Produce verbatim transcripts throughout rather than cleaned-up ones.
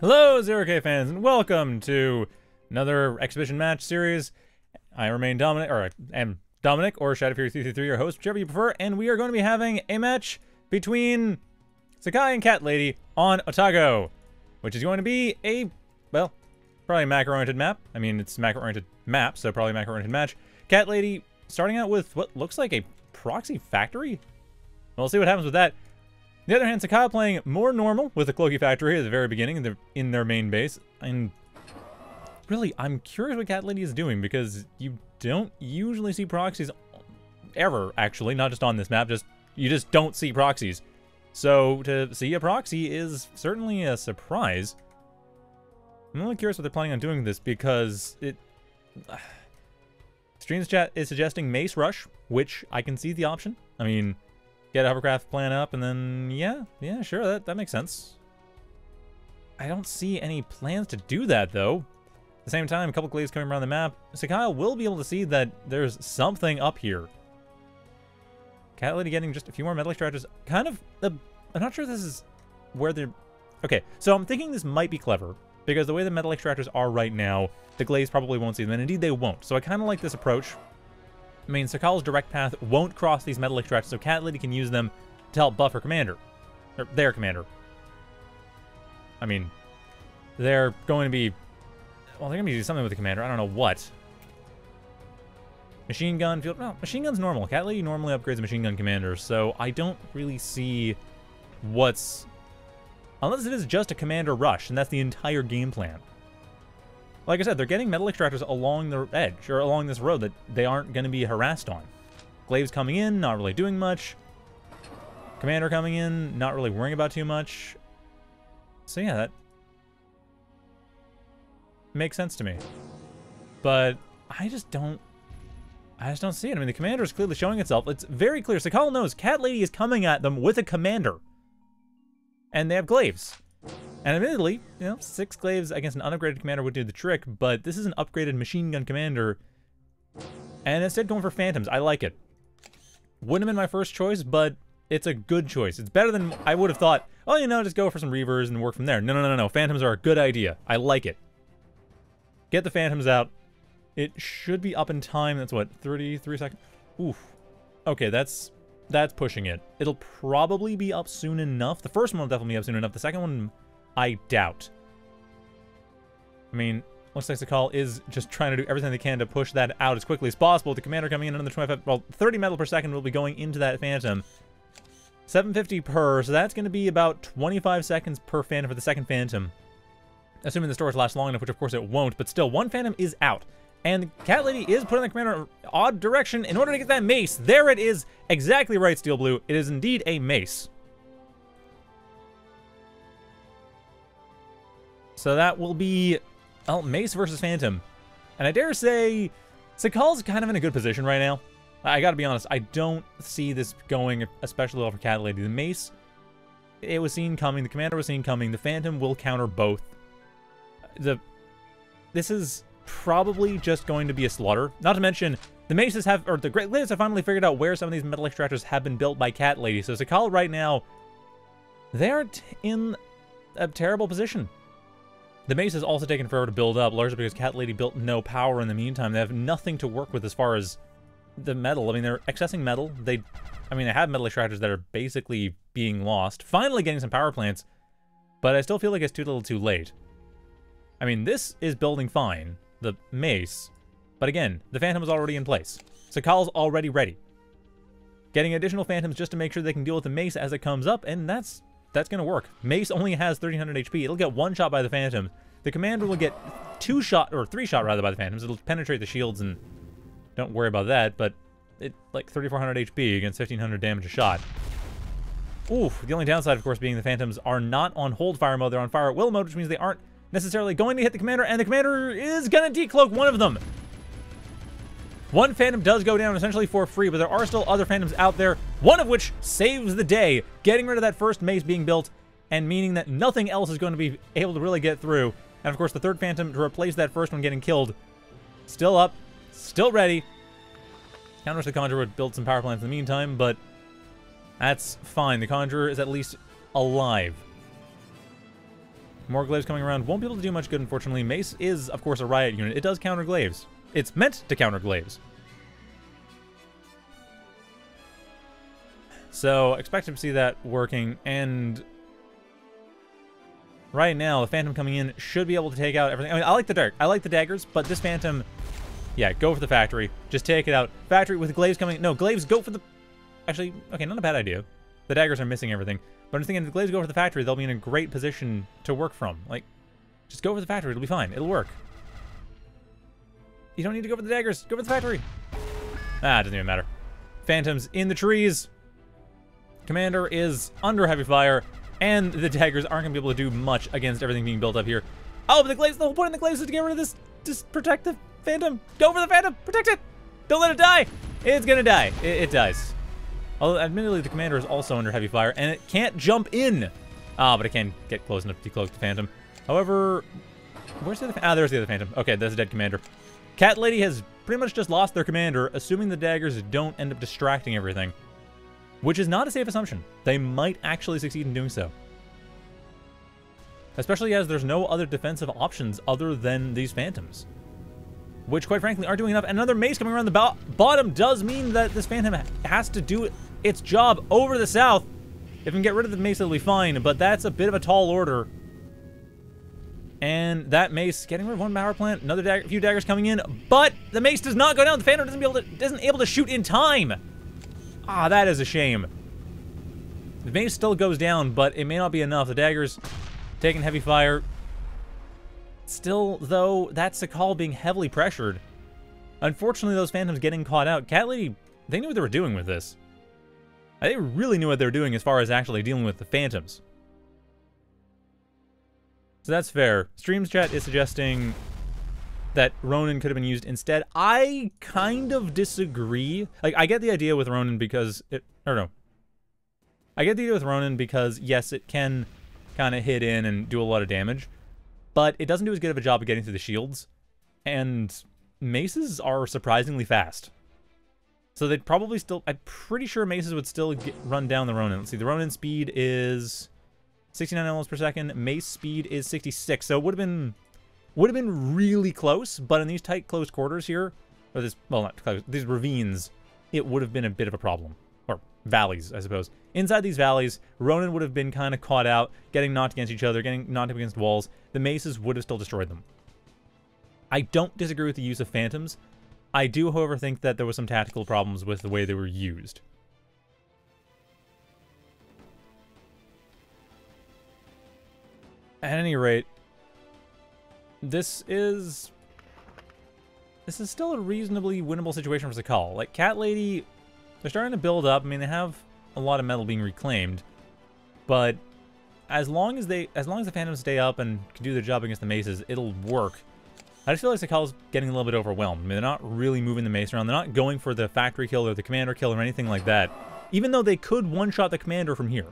Hello, Zero-K fans, and welcome to another exhibition match series. I remain Dominic, or am Dominic, or Shadowfury three three three, your host, whichever you prefer, and we are going to be having a match between Sakai and CatLady on Otago, which is going to be a, well, probably Mac-oriented map. I mean, it's Mac-oriented map, so probably Mac-oriented match. CatLady starting out with what looks like a proxy factory. We'll see what happens with that. On the other hand, Sakal playing more normal with the Cloaky Factory at the very beginning in their, in their main base. And really, I'm curious what CatLady is doing, because you don't usually see proxies ever, actually. Not just on this map, just you just don't see proxies. So to see a proxy is certainly a surprise. I'm really curious what they're planning on doing with this, because it... Uh, Streams chat is suggesting Mace Rush, which I can see the option. I mean... Get a Hovercraft plan up, and then, yeah, yeah, sure, that, that makes sense. I don't see any plans to do that, though. At the same time, a couple Glaives coming around the map. Sakal will be able to see that there's something up here. CatLady getting just a few more Metal Extractors. Kind of, uh, I'm not sure this is where they're... Okay, so I'm thinking this might be clever, because the way the Metal Extractors are right now, the Glaives probably won't see them, and indeed they won't. So I kind of like this approach. I mean, Sakal's direct path won't cross these Metal Extractors, so CatLady can use them to help buff her commander. Or their commander. I mean, they're going to be... Well, they're going to be doing something with the commander. I don't know what. Machine gun... field. No, machine gun's normal. CatLady normally upgrades the machine gun commander, so I don't really see what's... Unless it is just a commander rush, and that's the entire game plan. Like I said, they're getting Metal Extractors along the edge, or along this road that they aren't going to be harassed on. Glaives coming in, not really doing much. Commander coming in, not really worrying about too much. So yeah, that makes sense to me. But I just don't, I just don't see it. I mean, the commander is clearly showing itself. It's very clear. Sakal knows CatLady is coming at them with a commander. And they have Glaives. And admittedly, you know, six Glaives against an unupgraded commander would do the trick, but this is an upgraded machine gun commander. And instead going for Phantoms. I like it. Wouldn't have been my first choice, but it's a good choice. It's better than I would have thought, oh, you know, just go for some Reavers and work from there. No, no, no, no. Phantoms are a good idea. I like it. Get the Phantoms out. It should be up in time. That's what, thirty-three seconds? Oof. Okay, that's... That's pushing it. It'll probably be up soon enough. The first one will definitely be up soon enough. The second one, I doubt. I mean, looks like Sakal is just trying to do everything they can to push that out as quickly as possible. The commander coming in, another twenty-five, well, thirty metal per second will be going into that Phantom. seven fifty per, so that's going to be about twenty-five seconds per Phantom for the second Phantom. Assuming the storage lasts long enough, which of course it won't, but still, one Phantom is out. And CatLady is putting the commander in an odd direction in order to get that mace. There it is. Exactly right, Steel Blue. It is indeed a mace. So that will be, well, Mace versus Phantom. And I dare say, Sakal's kind of in a good position right now. I gotta be honest, I don't see this going especially well for CatLady. The mace, it was seen coming. The commander was seen coming. The Phantom will counter both. The, this is... probably just going to be a slaughter. Not to mention, the Maces have, or the Great Liz have finally figured out where some of these Metal Extractors have been built by CatLady. So Sakal right now, they are in a terrible position. The Mace has also taken forever to build up, largely because CatLady built no power in the meantime. They have nothing to work with as far as the metal. I mean, they're accessing metal. They, I mean, they have Metal Extractors that are basically being lost. Finally getting some power plants, but I still feel like it's too little too late. I mean, this is building fine. The mace, but again, the Phantom is already in place. Sakal's already ready. Getting additional Phantoms just to make sure they can deal with the mace as it comes up, and that's that's gonna work. Mace only has thirteen hundred H P. It'll get one shot by the Phantom. The commander will get two shot, or three shot rather, by the Phantoms. It'll penetrate the shields, and don't worry about that. But it like thirty-four hundred H P against fifteen hundred damage a shot. Oof. The only downside, of course, being the Phantoms are not on hold fire mode. They're on fire at will mode, which means they aren't necessarily going to hit the commander, and the commander is going to decloak one of them. One Phantom does go down essentially for free, but there are still other Phantoms out there, one of which saves the day, getting rid of that first mace being built and meaning that nothing else is going to be able to really get through. And of course, the third Phantom to replace that first one getting killed, still up, still ready. Counters the Conjurer would build some power plants in the meantime, but that's fine. The Conjurer is at least alive. More Glaives coming around. Won't be able to do much good, unfortunately. Mace is, of course, a riot unit. It does counter Glaives. It's meant to counter Glaives. So, expect to see that working, and right now, the Phantom coming in should be able to take out everything. I mean, I like the dart. I like the daggers, but this Phantom, yeah, go for the Factory. Just take it out. Factory with Glaives coming. No, Glaives go for the... Actually, okay, not a bad idea. The daggers are missing everything. But I'm thinking if the Glaives go for the Factory, they'll be in a great position to work from. Like, just go for the Factory. It'll be fine. It'll work. You don't need to go for the daggers. Go for the Factory. Ah, it doesn't even matter. Phantoms in the trees. Commander is under heavy fire, and the daggers aren't going to be able to do much against everything being built up here. Oh, but the Glaives, the whole point of the Glaives is to get rid of this. Just protect the Phantom. Go for the Phantom. Protect it. Don't let it die. It's going to die. It, it dies. Although, admittedly, the Commander is also under heavy fire, and it can't jump in. Ah, but it can get close enough to decloak the Phantom. However, where's the other? Ah, there's the other Phantom. Okay, there's a dead Commander. CatLady has pretty much just lost their Commander, assuming the daggers don't end up distracting everything. Which is not a safe assumption. They might actually succeed in doing so. Especially as there's no other defensive options other than these Phantoms. Which, quite frankly, aren't doing enough. And another Mace coming around the bo bottom does mean that this Phantom has to do its job over the south. If we can get rid of the Mace, it'll be fine. But that's a bit of a tall order. And that Mace, getting rid of one power plant, another dag few daggers coming in. But the Mace does not go down. The Phantom doesn't, be able to, doesn't able to shoot in time. Ah, that is a shame. The Mace still goes down, but it may not be enough. The daggers taking heavy fire. Still, though, that's Sakal being heavily pressured. Unfortunately, those Phantoms getting caught out. CatLady, they knew what they were doing with this. They really knew what they were doing as far as actually dealing with the Phantoms. So that's fair. Streams chat is suggesting that Ronin could have been used instead. I kind of disagree. Like, I get the idea with Ronin because it... I don't know. I get the idea with Ronin because, yes, it can kind of hit in and do a lot of damage, but it doesn't do as good of a job of getting through the shields, and Maces are surprisingly fast. So they'd probably still... I'm pretty sure Maces would still get, run down the Ronin. Let's see, the Ronin speed is sixty-nine animals per second. Mace speed is sixty-six, so it would have been... Would have been really close, but in these tight, close quarters here, or this, well, not close, these ravines, it would have been a bit of a problem. Or valleys, I suppose. Inside these valleys, Ronin would have been kind of caught out, getting knocked against each other, getting knocked up against walls. The Maces would have still destroyed them. I don't disagree with the use of Phantoms. I do, however, think that there was some tactical problems with the way they were used. At any rate, This is this is still a reasonably winnable situation for Sakal. Like, CatLady, they're starting to build up. I mean, they have a lot of metal being reclaimed, but as long as they, as long as the Phantoms stay up and can do their job against the Maces, it'll work. I just feel like Sakal's getting a little bit overwhelmed. I mean, they're not really moving the Mace around. They're not going for the Factory kill or the Commander kill or anything like that. Even though they could one-shot the Commander from here.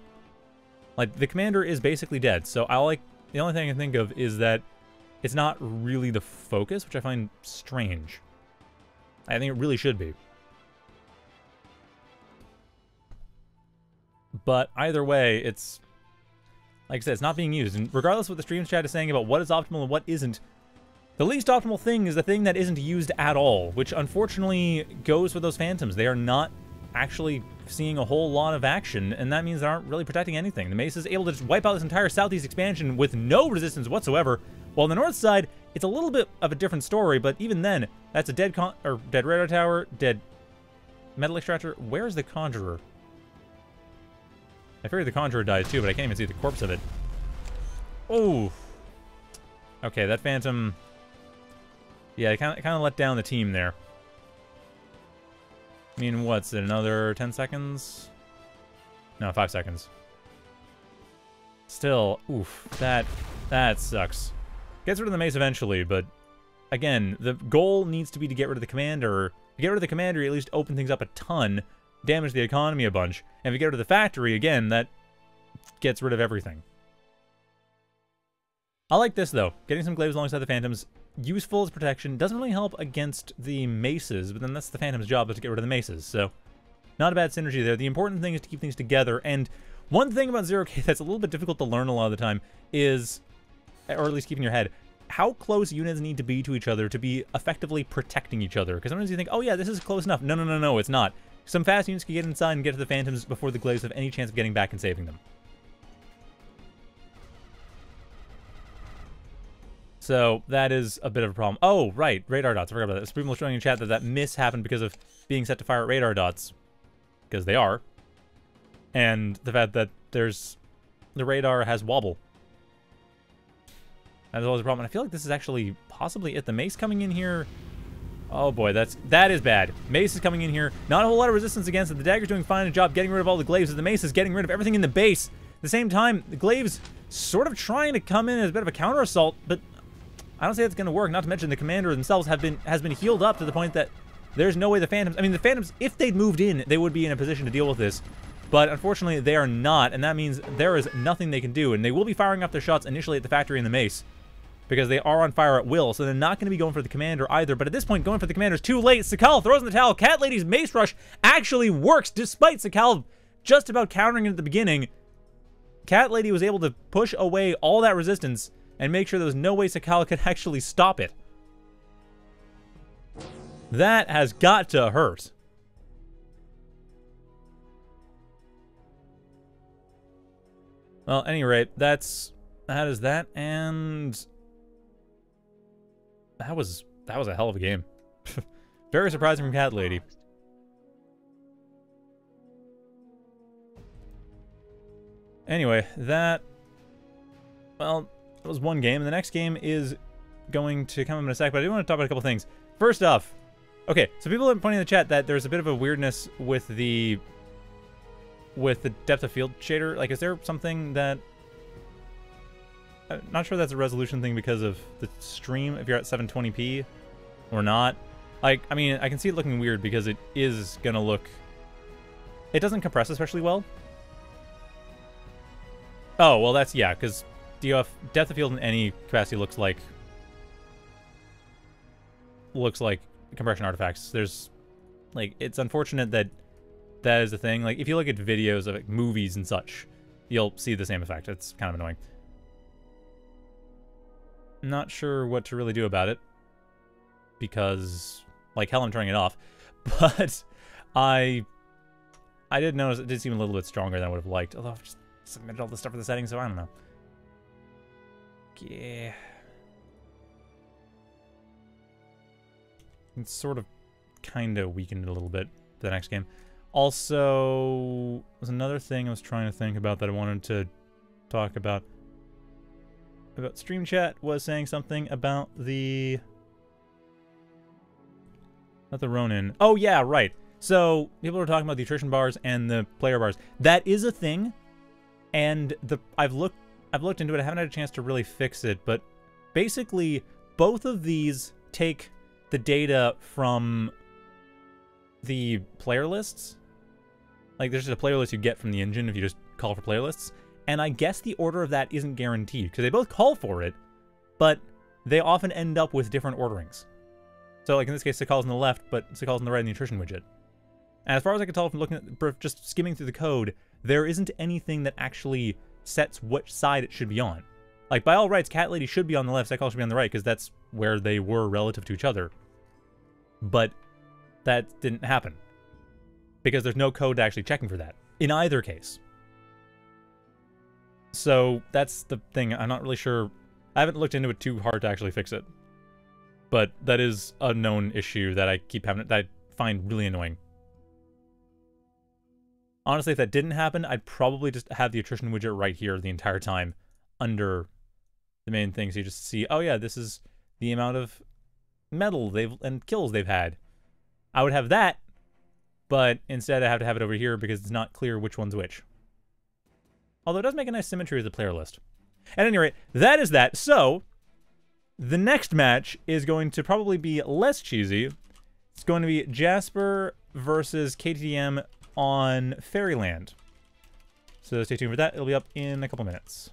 Like, the Commander is basically dead. So I like the only thing I can think of is that it's not really the focus, which I find strange. I think it really should be. But either way, it's... Like I said, it's not being used. And regardless of what the stream chat is saying about what is optimal and what isn't, the least optimal thing is the thing that isn't used at all, which unfortunately goes with those Phantoms. They are not actually seeing a whole lot of action, and that means they aren't really protecting anything. The Mace is able to just wipe out this entire southeast expansion with no resistance whatsoever. Well, on the north side, it's a little bit of a different story, but even then, that's a dead con- or dead radar tower, dead metal extractor. Where's the Conjurer? I figured the Conjurer dies too, but I can't even see the corpse of it. Oh. Okay, that Phantom... Yeah, it kind of let down the team there. I mean, what's it, another ten seconds? No, five seconds. Still, oof, that, that sucks. Gets rid of the Mace eventually, but again, the goal needs to be to get rid of the Commander. To get rid of the Commander, you at least open things up a ton, damage the economy a bunch, and if you get rid of the Factory, again, that gets rid of everything. I like this, though. Getting some Glaives alongside the Phantoms, useful as protection, doesn't really help against the Maces, but then that's the Phantom's job, is to get rid of the Maces, so not a bad synergy there. The important thing is to keep things together, and one thing about Zero-K that's a little bit difficult to learn a lot of the time is... or at least keep in your head, how close units need to be to each other to be effectively protecting each other. Because sometimes you think, oh yeah, this is close enough. No, no, no, no, it's not. Some fast units can get inside and get to the Phantoms before the Glaives have any chance of getting back and saving them. So that is a bit of a problem. Oh, right, radar dots. I forgot about that. People were showing in chat that that miss happened because of being set to fire at radar dots. Because they are. And the fact that there's... the radar has wobble. That is always a problem. And I feel like this is actually possibly it. The Mace coming in here... Oh boy, that's that is bad. Mace is coming in here. Not a whole lot of resistance against it. The dagger's doing fine a job getting rid of all the Glaives. The Mace is getting rid of everything in the base. At the same time, the Glaives sort of trying to come in as a bit of a counter-assault, but I don't say that's going to work. Not to mention the commander themselves have been has been healed up to the point that there's no way the Phantoms... I mean, the Phantoms, if they'd moved in, they would be in a position to deal with this. But unfortunately, they are not, and that means there is nothing they can do, and they will be firing up their shots initially at the Factory and the Mace, because they are on fire at will, so they're not going to be going for the commander either. But at this point, going for the commander is too late. Sakal throws in the towel. CatLady's Mace Rush actually works, despite Sakal just about countering it at the beginning. CatLady was able to push away all that resistance and make sure there was no way Sakal could actually stop it. That has got to hurt. Well, at any rate, that's... that is that, and... That was that was a hell of a game. Very surprising from CatLady. Anyway, that well, that was one game. The next game is going to come up in a sec, but I do want to talk about a couple things. First off, okay, so people have been pointing in the chat that there's a bit of a weirdness with the with the depth of field shader. Like, is there something that... I'm not sure that's a resolution thing because of the stream, if you're at seven twenty p or not. Like, I mean, I can see it looking weird because it is going to look... It doesn't compress especially well. Oh, well, that's, yeah, because D O F, depth of field in any capacity looks like... looks like compression artifacts. There's, like, it's unfortunate that that is the thing. Like, if you look at videos of, like, movies and such, you'll see the same effect. It's kind of annoying. Not sure what to really do about it, because, like, hell, I'm turning it off. But I I did notice it did seem a little bit stronger than I would have liked, although I've just submitted all the stuff for the settings, so I don't know. Yeah. It's sort of kind of weakened it a little bit for the next game. Also, there's another thing I was trying to think about that I wanted to talk about. About stream chat was saying something about the... not the Ronin. Oh, yeah, right. So, people were talking about the attrition bars and the player bars. That is a thing, and the I've looked I've looked into it. I haven't had a chance to really fix it, but basically, both of these take the data from the player lists. Like, there's just a player list you get from the engine if you just call for player lists. And I guess the order of that isn't guaranteed, because they both call for it, but they often end up with different orderings. So, like, in this case, Sakal's on the left, but Sakal's on the right in the nutrition widget. And as far as I can tell from looking at, just skimming through the code, there isn't anything that actually sets which side it should be on. Like, by all rights, CatLady should be on the left, Sakal should be on the right, because that's where they were relative to each other. But that didn't happen, because there's no code actually checking for that, in either case. So that's the thing. I'm not really sure. I haven't looked into it too hard to actually fix it, but that is a known issue that I keep having, that I find really annoying. Honestly, if that didn't happen, I'd probably just have the attrition widget right here the entire time under the main thing, so you just see, oh yeah, this is the amount of metal they've and kills they've had. I would have that, but instead I have to have it over here because it's not clear which one's which. Although it does make a nice symmetry of the player list. At any rate, that is that. So, the next match is going to probably be less cheesy. It's going to be Jasper versus K T M on Fairyland. So stay tuned for that. It'll be up in a couple minutes.